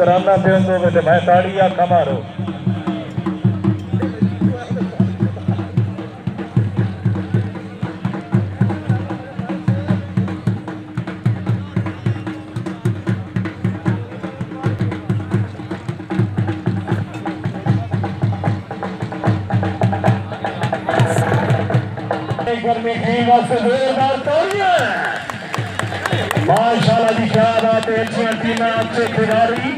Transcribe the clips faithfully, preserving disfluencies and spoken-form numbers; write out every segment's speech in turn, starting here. तराना पे बेटे भाई ताड़ी आखा मारो माशाल्लाह जी क्या बात है। अच्छी टीम आपसे खिलाड़ी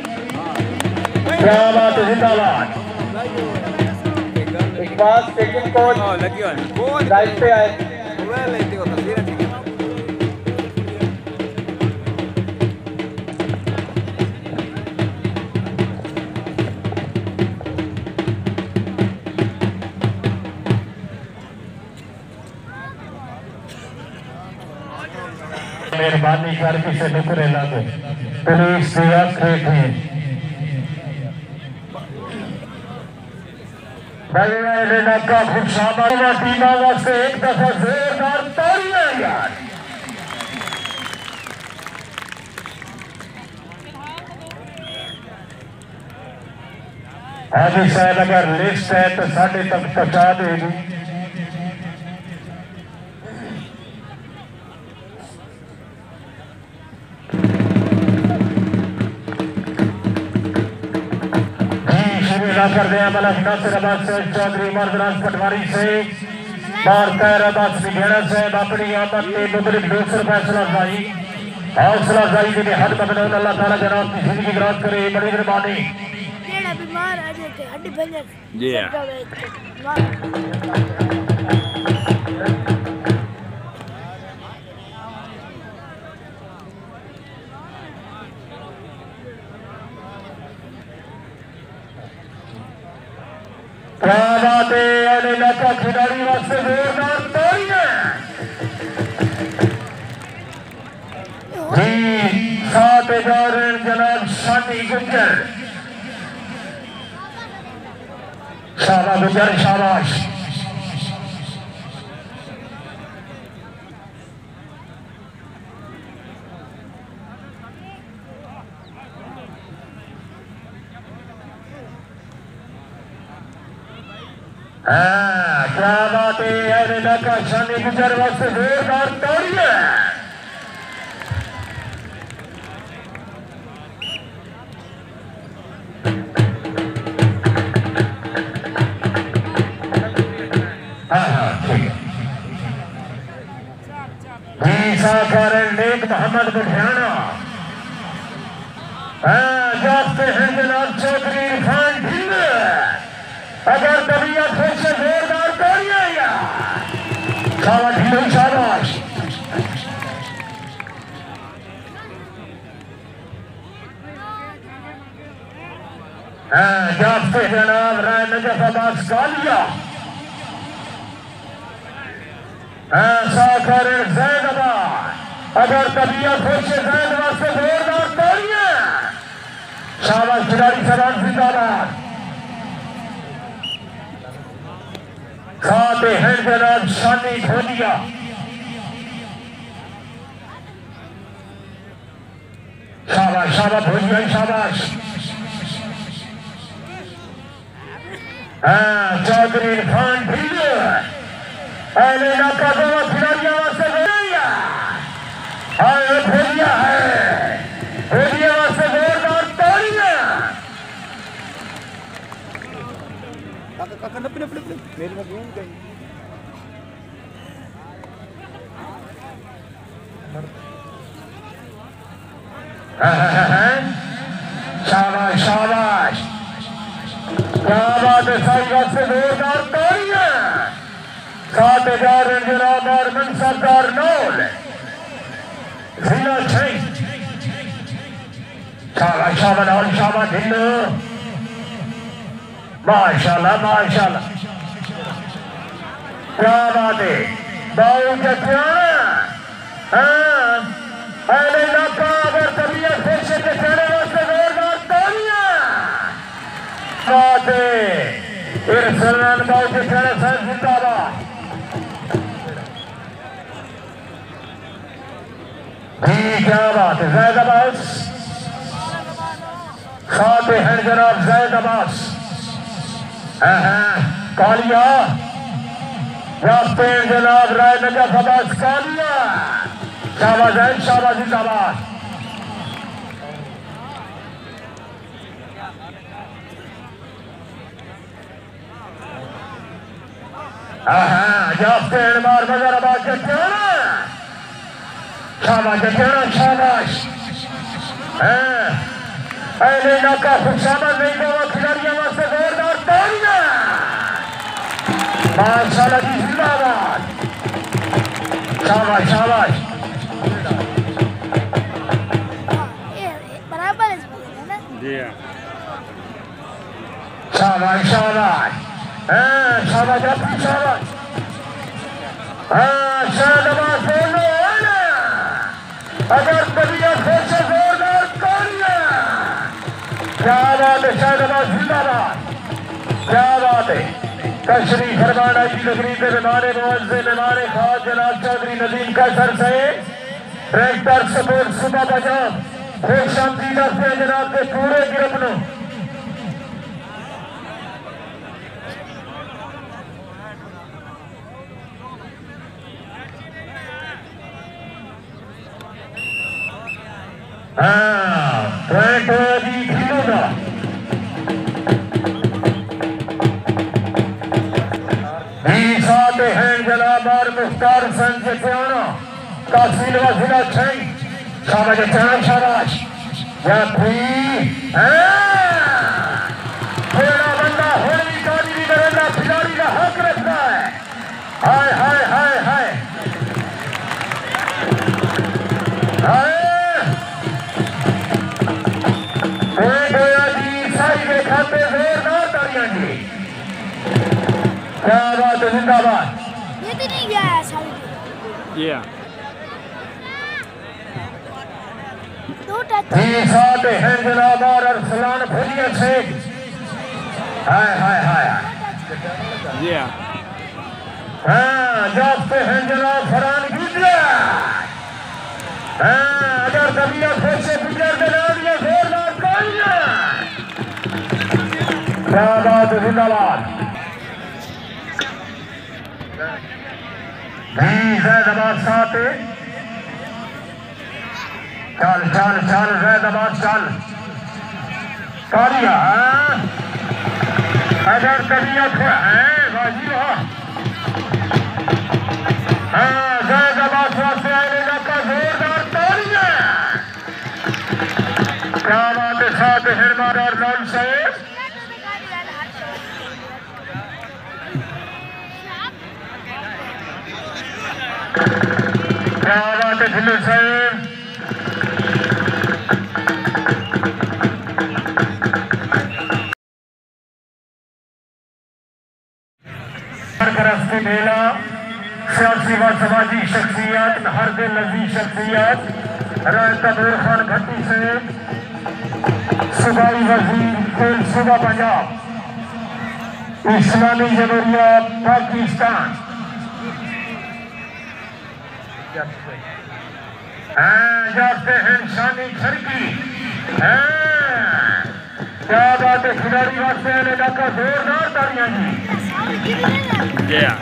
क्या बात है। जिंदाबाद। एक बार सेकंड कोच लाइट पे आए मेहरबानी करके से निकले लागे पुलिस सेवा थे भाई मेरे डॉक्टर खूब साबाना टीम वास्ते एक दफा जोरदार तालियां यार। अभी शायद अगर लिस्ट है तो साढ़े तक पहुंचा देगी। कर दिया मलक नासिराबाद से चौधरी मर्दराज पटवारी से बार कैराबाद से घेरा साहब अपनी आमद में मुबरक दूसर फैसला जाई हौसला जाई के हद बदलौन अल्लाह ताला जनाब की जिंदगी दराज करे बड़ी मेहरबानी। केड़ा बीमार आ जाते हड्डी भंजन जी खिलाड़ी वास्ते जोरदार तालियां जी। सात हजार जनाब सानी गुजर शाबा गुजर शाबाश। हाँ क्या बात है। अरे लका शानी गुजर वास्ते जोरदार तालियां हाँ हाँ ठीक है। ईसा कारण नेक मोहम्मद बुढ़ियाना हाँ जाते हैं जनाब चौधरी खान ढीले अगर तबीयत फिर से जोरदार तालियां यार। शाबाश ढीले शाबाश। हाँ जाते जनाब राय नजफाबाद कालिया हाँ साखर जैदाबाद अगर तबीयत फिर से जैदाबाद से जोरदार तालियां। शाबाश खिलाड़ी शाबाश जिंदाबाद। खाते हैं जनाब शानी खोलिया शाबाश शाबाश भोजिया शाबाश। हाँ चौधरी खान भीले अहले नाका गोवा खिलाड़िया वास्ते भोजिया हाँ भोजिया है भोजिया वास्ते जोरदार तालियां। शाबाश शाबाश क्या बात है। साइबाद से जोरदार तालियां। सात हजार जनाब और मनसबदार नौल जिला शाबाश शाबाश और शाबाश हिंदू माशाल्लाह माशाल्लाह क्या बात है। बाबू जतिया हाँ अरे नाका अगर तभी खाते हैं जनाब जैद अब्बास कालिया जनाब राय नजफ अब्बास कालिया शाबाश है शाबाश जिंदाबाद। मार बजार आबाद शाबाश शाबाश अरे नाका शाबाश नहीं देवा खिलाड़ियों वास्ते जोरदार तालियां माशाल्लाह जी जिंदाबाद शाबाश शाबाश बराबर है ना जी शाबाश शाबाश शाबाश शाबाश शाबाश अगर बढ़िया फिर से जोरदार तालियां क्या बात है शाहबाज जिंदाबाद क्या बात है। तशरीफ फरमाना जी नगरी के निमाने मुआवजे निमाने खास जनाब चौधरी नदीम का सर से ट्रैक्टर सपोर्ट सुबह बजा फिर शाम जी दस जनाब के पूरे गिरफ्तों खिलाड़ी का हक रखता है। हाय हाय हाय हाय खाते जोरदार तालियां जी क्या बात है जिंदाबाद। जनाब और अरसलान फुलिया से हाय हाय हाय जाते हैं जनाब फरहान गुजरा अगर तबियत फिर से गुजर जनाब ये जोरदार तालियां क्या बात है जिंदाबाद। साथ चल चल चल जैद अब्बास चल तालियां अगर करिया जैद अब्बास वास्ते आएगा का जोरदार तालियां क्या बात है। साथ हिरमान और लाल साहेब क्या बात है फिल्म साहेब मेला सियासी व समाजी शख्सियात हर दिन लजी शख्सियात रायतबूर खान भट्टी से सूबाई वजीर कुल सूबा पंजाब इस्लामी जमहूरिया पाकिस्तान जाते हैं शानी खरकी क्या बात है खिलाड़ी वास्ते इलाका जोरदार तालियां जी Yeah.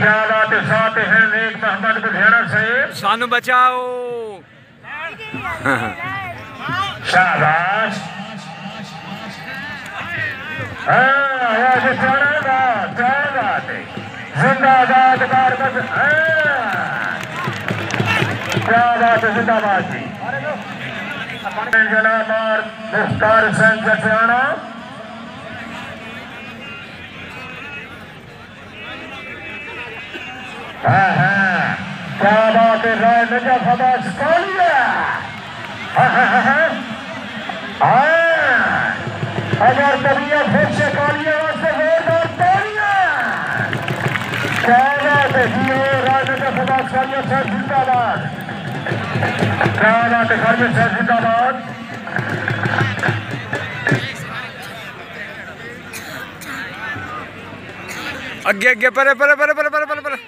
क्या बात है। साथ हैं एक मोहम्मद बुधियाना साहेब सानू बचाओ शाबाश जिंदाबाद क्या बात है जिंदाबाद जी जनाब और मुख्तार सिंह जटियाना क्या बात है राय नजफ अब्बास कालिया अगर तबिया फिर से कालिया वास्ते जोरदार तालियां क्या बात है जी राय नजफ अब्बास कालिया साहब जिंदाबाद क्या बात है जिंदाबाद अगे अगे परे परे परे परे परे परे परे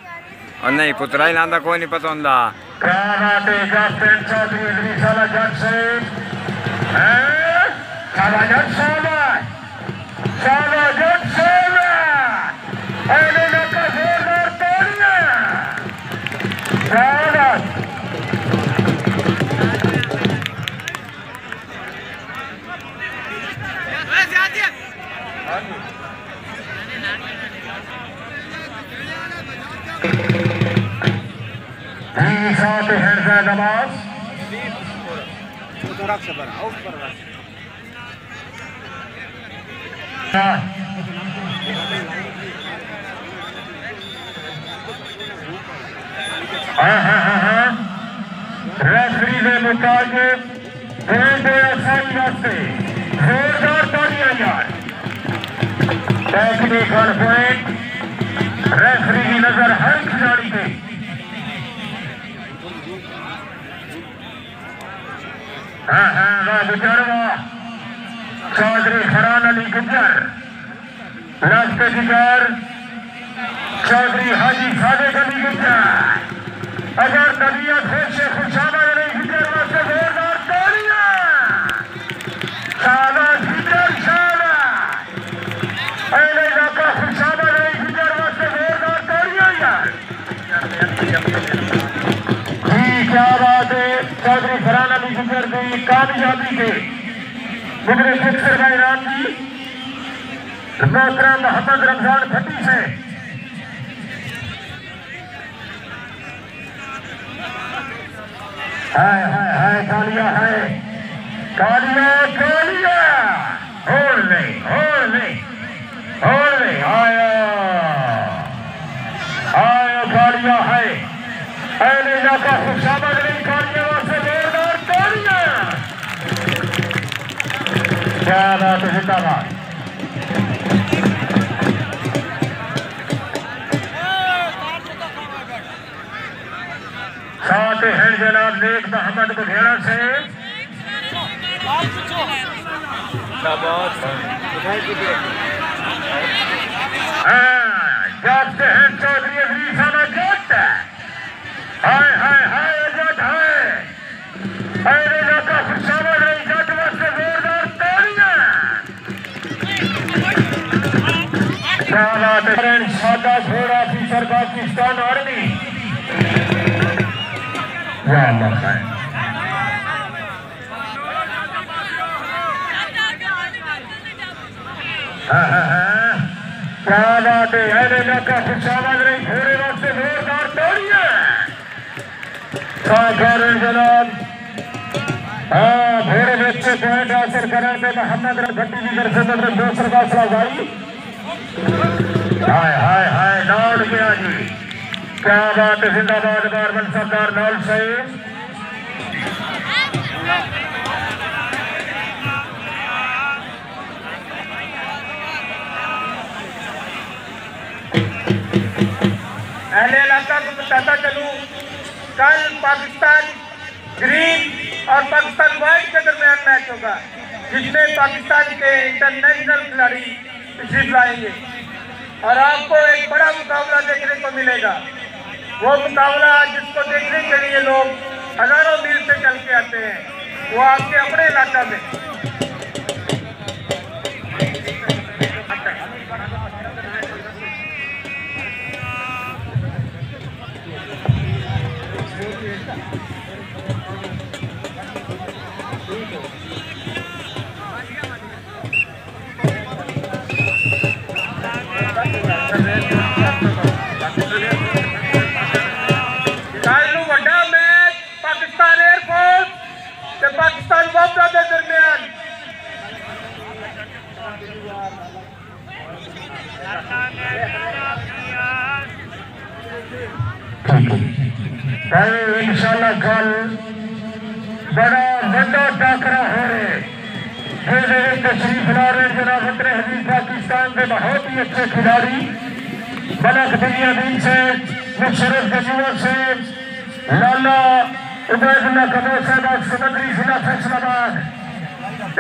और नहीं पुत्रा ही लांदा कोई नहीं पता होंदा। रेफरी के मुताबिक टेक्निकल पॉइंट रेफरी की नजर हर खिलाड़ी पे। हाँ हाँ वाह गुजरवा चौधरी फरहान अली गुजर रास्ते गुजर चौधरी हाजी सादे अली गुजर अगर तबियत फिर से खुशामा नहीं गुजर वास्ते जोरदार तालियां सादा गुजर सादा अरे इलाका खुशामा नहीं गुजर वास्ते जोरदार तालियां यार क्या बात है। चौधरी फरहान अली गुजर की कामयाबी के मुगरे सिक्सर का इनाम जी मोहतरम मोहम्मद रमजान फटी से हाय हाय हाय तालियां है तालियां तालियां और नहीं और नहीं और नहीं आया आया तालियां है अरे इलाका खुशामा नहीं कारिया वास्ते जोरदार तालियां। क्या बात है जिंदाबाद। साथ हैं जनाब नेक मोहम्मद बघेड़ा से जाते हैं चौधरी अगली साना जाता है हाय हाय हाय जट है अरे इलाका खुशामा नहीं जट वास्ते जोरदार तालियां। सादा घोड़ा फीसर पाकिस्तान आर्मी क्या बात है। अरे इलाका खुशामा नहीं घोड़े वास्ते जोरदार तालियां। जनाब हाँ घोड़े बच्चे पॉइंट हासिल करें पे मोहम्मद भट्टी की तरफ से मतलब दो सौ का सलाबाई हाय हाय हाय नौल गया जी। क्या बात है जिंदाबाद बारबल सरदार नौल साहिब। अहले इलाका को बताता चलूँ कल पाकिस्तान ग्रीन और पाकिस्तान व्हाइट के दरमियान मैच होगा जिसमें पाकिस्तान के इंटरनेशनल खिलाड़ी हिस्सा लाएंगे और आपको एक बड़ा मुकाबला देखने को मिलेगा। वो मुकाबला जिसको देखने के लिए लोग हजारों मील से चल के आते हैं वो आपके अपने इलाका में। इंशाल्लाह कल बड़ा बड़ा टाकरा हो रहे तशरीफ ला रहे जनाब बतरे हदीस पाकिस्तान के बहुत ही अच्छे खिलाड़ी मलक दुनिया दिन से मुशरफ गजूर से लाला उबैदुल्ला कपूर साहब समंदरी जिला फैसलाबाद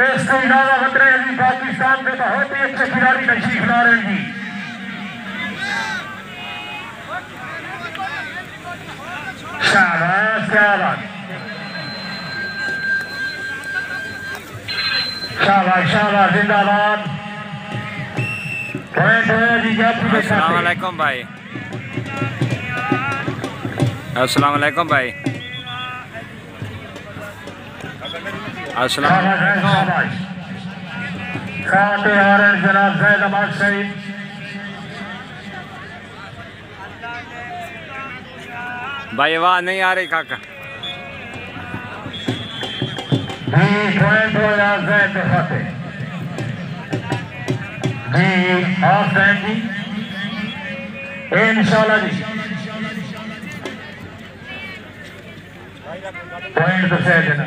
इसके अलावा बतरे हदीस पाकिस्तान के बहुत ही अच्छे खिलाड़ी तशरीफ ला रहे हैं। शाबाश शाबाश शाबाश शाबाश जिंदाबाद। अस्सलामुअलैकुम भाई, अस्सलामुअलैकुम भाई, अस्सलामुअलैकुम। जनाब जैद अहमद शरीफ भाई आवाज नहीं आ रही काका। इंशाल्लाह जी पॉइंट तो सही देना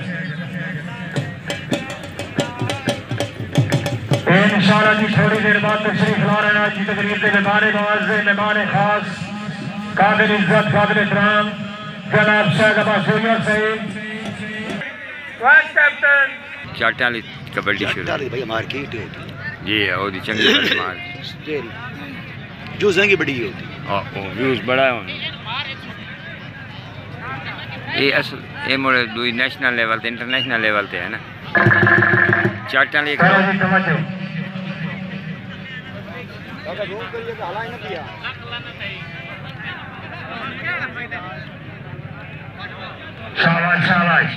इंशाल्लाह जी। थोड़ी देर बाद तशरीफ ला रहे हैं आज की तकरीर के मेहमान नवाज़ मेहमान खास काबिल इज्जत काबिल इकराम जनाब चाटाली कबड्डी भाई मार्केट जी और चंगी मार्केट जो जंगी बड़ी होती है व्यूज बड़ा है ये असल ये मोड़े दुई नेशनल लेवल ते इंटरनेशनल लेवल ते है ना चाटाली कबड्डी शाबाश शाबाश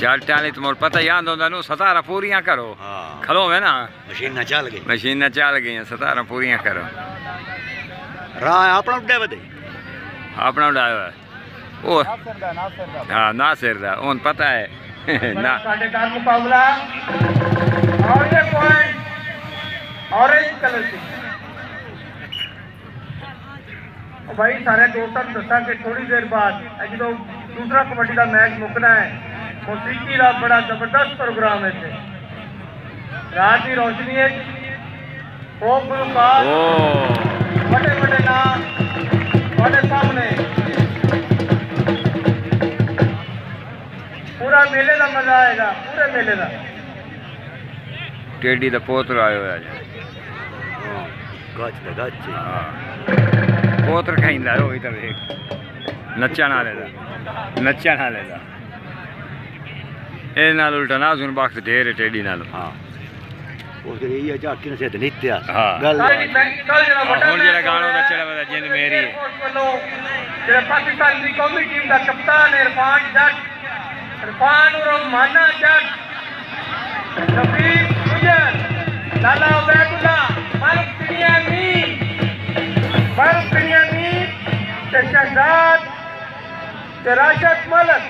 चाल तुम पता याद हो सतारा पूरियां करो खलो है ना मशीन ना चल गई मशीन ना चल गई सतारा पूरियां करो राह अपना अपना ड्राइवर ओ हाँ ना सिर उन पता है ना मुकाबला और ये पॉइंट ऑरेंज कलर से भाई सारे दोस्तों ने दसा कि थोड़ी देर बाद जो दूसरा कबड्डी का मैच मुकना है मौसीकी का बड़ा जबरदस्त प्रोग्राम है थे रात की रोशनी है बड़े बड़े नाम बड़े सामने पूरा मेले का मजा आएगा पूरे मेले का टेडी का पोत्र आयो है गज दा गज हां पोत्र खाइंदा ओ इधर देख नचण वाले दा नचण वाले दा ए नाल उल्टा ना सुन बख्त ढेर टेडी नाल हां ओके ये जाके नसे नित्या गल कल जरा बटा बोल जरा गाना नचड़ा वाला जिंद मेरी जरा पाकिस्तान दी कौमी टीम दा कप्तान इरफान जट इरफान और माना जट रफीक गुजर लाला उबैदुल्लाह फारूक बिनियामी फारूक बिनियामी शहजाद राशद मलक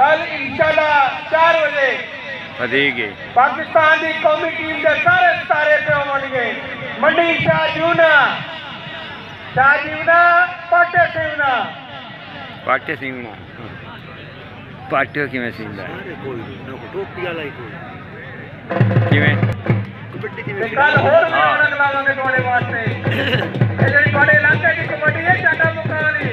कल इंशाल्लाह चार बजे फतेहगे पाकिस्तान की कौमी टीम के सारे सारे पे होंगे मंडी शाहजूना शाहजूना पाटे सिंहना पाटे सिंहना पार्टियों की में सीन है कोई नो टोपी वाला ही कोई किवें कबड्डी की कल और मेला लगावांगे तुम्हारे वास्ते ये जो बड़े इलाके की कबड्डी है चाटा मुकानी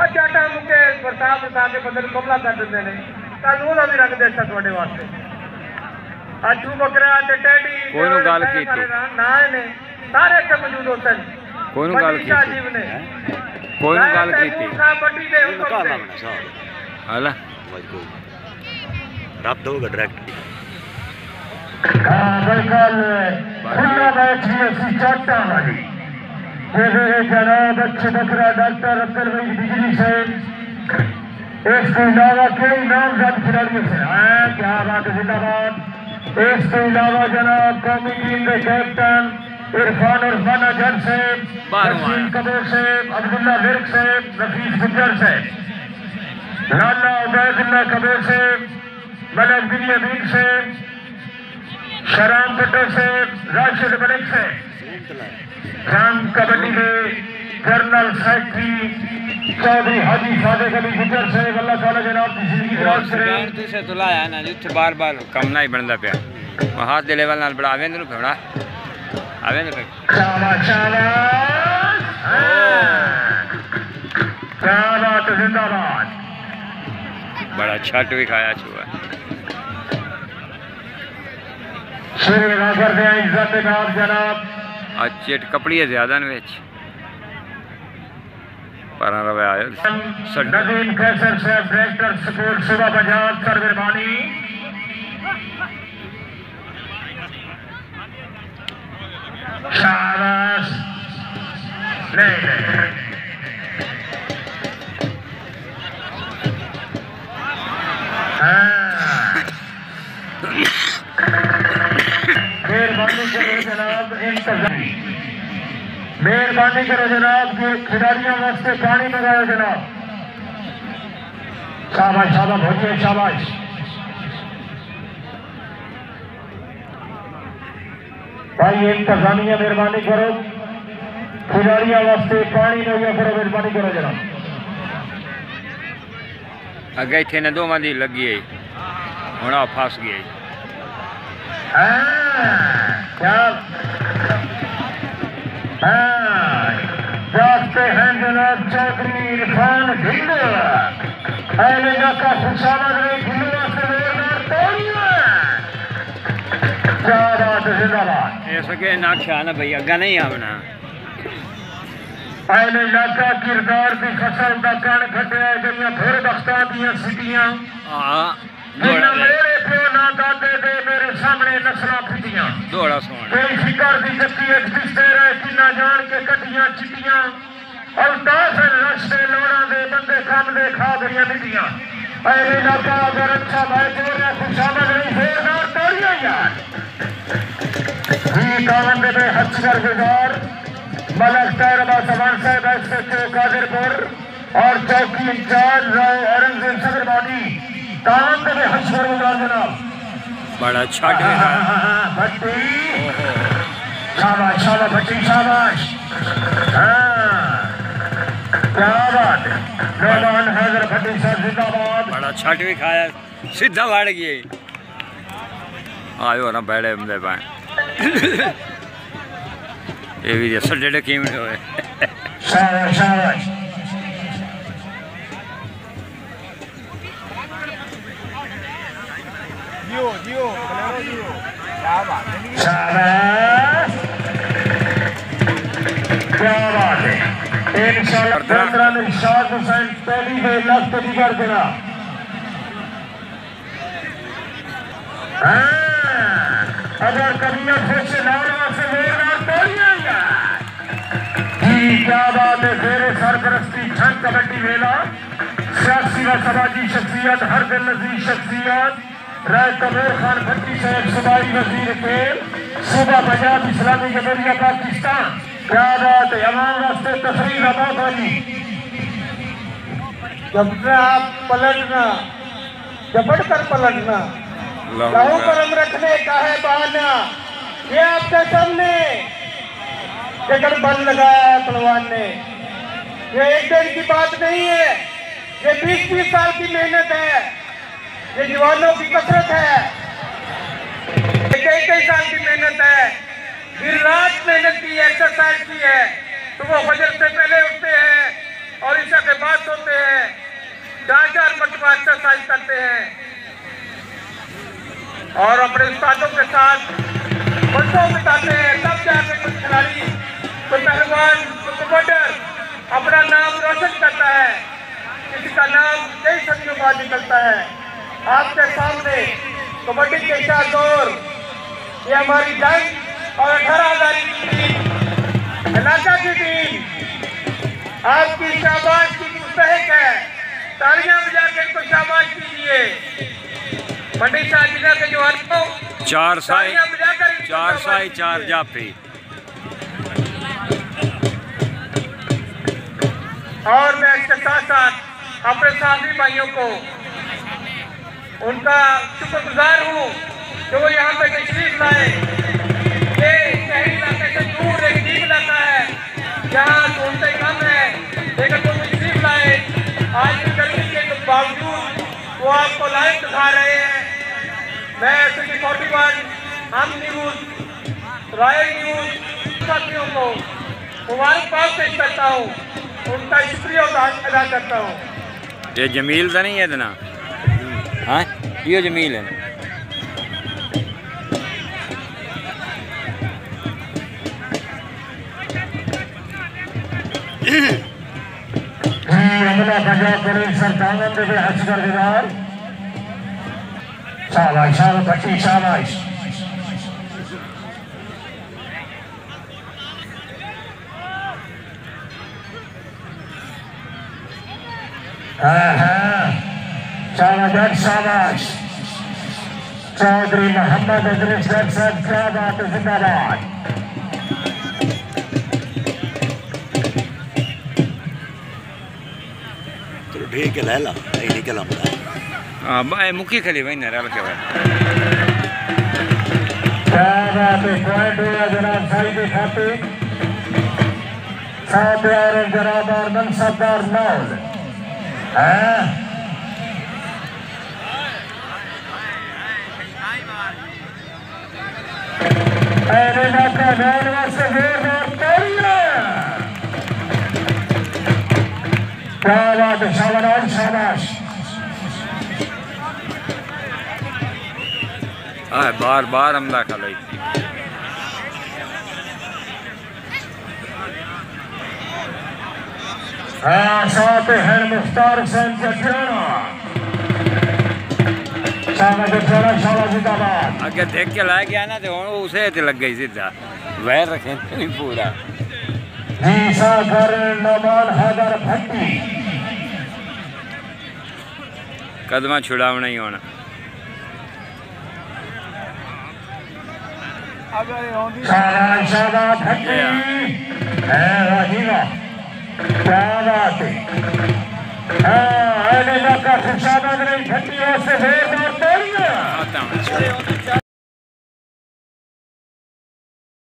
और चाटा मुके प्रताप प्रताप के बदल कमला कर देते हैं कल वो भी रख देता तुम्हारे वास्ते अचू बकरा ते टैडी कोई नो गाल की ना ने सारे के मौजूद होते हैं कोई नो गाल की कोई नो गाल की कबड्डी दे उसको आला रात होगा डायरेक्ट हां बिल्कुल पूरा बैच सी चाटा वाली ये जनाब अच्छे बकरा डॉक्टर अब्दुल वहीद बिजली साहब इसके अलावा कई नाम जब खिलाड़ी से हां क्या बात है जिंदाबाद। इसके अलावा जनाब कौमी टीम के कैप्टन इरफान और माना जट साहब बारहवां कबूर साहब अब्दुल्ला विरक साहब रफीक गुजर साहब लाला उबैदुल्ला कबीर से मलक बिन यमीन से शराम भट्टो से राशिद मलिक से राम कबड्डी के जनरल सेक्रेटरी चौधरी हाजी सादिक अली गुजर से अल्लाह ताला जनाब की जिंदगी दराज करे से तो लाया ना जिथे बार बार कम नहीं बनता पे हाथ दे लेवल नाल बढ़ावे ने घोड़ा आवे ने पे शाबाश शाबाश शाबाश जिंदाबाद बड़ा छट भी खाया छुआ फिर अदा करते हैं इज्जत नाम जनाब। आज चेट कपड़ी है ज्यादा ने विच पर रवे आयो नदीम कैसर साहब डायरेक्टर स्कूल सुबह पंजाब सर मेहरबानी। शाबाश। नहीं नहीं मेहरबानी करो जनाब, खिलाड़ियों वास्ते पानी मंगाओ जनाब। शाबाश शाबाश भोजे शाबाश। भाई इंतजामिया मेहरबानी करो, खिलाड़ियों वास्ते पानी मुहैया करो, मेहरबानी करो जनाब। अगे इतने ना दो मंदी लगी है, हुण आ फस गई है। जाते हैं जनाब चौधरी इरफान ढिंडो का खुशामद ना ख्याल है भैया अगर नहीं आना पहले इलाका किरदार की फसल का कण खटिया गई फिर बख्ता दिया सिटियां मलक तैरबा समान साहब कादिरपुर और चौकी इंचार्ज राय औरंगजेब सदरबानी काम में हशर गुजार जनाब। बड़ा छाट है भट्टी। शाबाश शाबाश भट्टी शाबाश। क्या बात मेहमान हैदर भट्टी साहब जिंदाबाद। बड़ा छाट भी खाया सीधा वाड़ गए आयो ना बैठे हमदे पाए ये भी असल डेढ़ कीमत होए। शाबाश शाबाश। दियो दियो दियो क्या बात है शाबाश क्या बात है। इंशाल्लाह पंद्रह में शाह हुसैन पहली में लफ्ज तो नहीं कर देना। अगर कभी फिर से नारा से मेरा तोड़िएगा जी। क्या बात है मेरे सरपरस्ती छंद कबड्डी मेला सियासी व समाजी शख्सियत हर दिल नजीर शख्सियत राय कबीर खान भट्टी साहब सूबाई वजीर के सूबा पंजाब इस्लामी जमहूरिया पाकिस्तान। क्या बात है अवाम वास्ते तस्वीर आबाद होगी। जब आप पलटना जबड़ कर पलटना लहू कलम रखने का है बहाना। ये आपके सामने जगड़ बंद लगाया पलवान ने। ये एक दिन की बात नहीं है, ये बीस बीस साल की मेहनत है, ये जवानों की कसरत है, कई कई साल की मेहनत है, दिन रात मेहनत की है, एक्सरसाइज की है। सुबह फजर से पहले उठते हैं और ईशा के बाद सोते हैं, चार चार मरतबा एक्सरसाइज करते हैं और अपने उस्तादों के साथ बरसों बिताते हैं, तब जाके कुछ खिलाड़ी तो पहलवान तो कबड्डर अपना नाम रोशन करता है, किसी का नाम कई सदियों बाद निकलता है। आपके सामने कबड्डी के चार दौर ये हमारी दस और अठारह हजारी की टीम इलाका की टीम आपकी शाबाश की मुस्तहक है। तालियां बजा के इनको शाबाश कीजिए। मंडी साहब जिला के जवान को चार साई चार साई चार जापी और मैं इसके साथ साथ अपने साथी भाइयों को उनका शुक्रगुजार हूँ जो वो यहाँ पे तशरीफ लाए। ये शहरी इलाके से दूर एक जीप इलाका है जहाँ सुनते कम है, लेकिन वो तशरीफ लाए। आज की गर्मी के तो बावजूद वो आपको लाइव दिखा रहे हैं। मैं city forty one Hum news royal news साथियों को मुबारकबाद पेश करता हूँ, उनका शुक्रिया अदा करता हूँ। ये जमील तो नहीं है इतना हाँ ये जमील है अमला पंजाब पुलिस सरकारों के भी हज कर दीवार शाबाश शाबाश बच्ची शाबाश शाबाश शाबाश चौधरी मोहम्मद अदरीस साहब क्या बात है जिंदाबाद ठीक है लैला नहीं निकला मत हां भाई मुकी खाली भाई ना रल के भाई सारा पे पॉइंट हुआ जनाब भाई के खाते साथ यार जनाब और मनसबदार नौज हैं अरे बाबा नौजवान से जोर और तालियां शाबाश शाबाश शाबाश आए बार बार हमला कर ली हाँ साथ है मुख्तार हुसैन जठराना शाबाश जठराना शाबाश जिंदाबाद अगर देख के लाया गया ना तो उसे तो लग गई सीधा वैर रखें पूरा सागर नमान हैदर भट्टी कदमा छुड़ावना ही होना भट्टी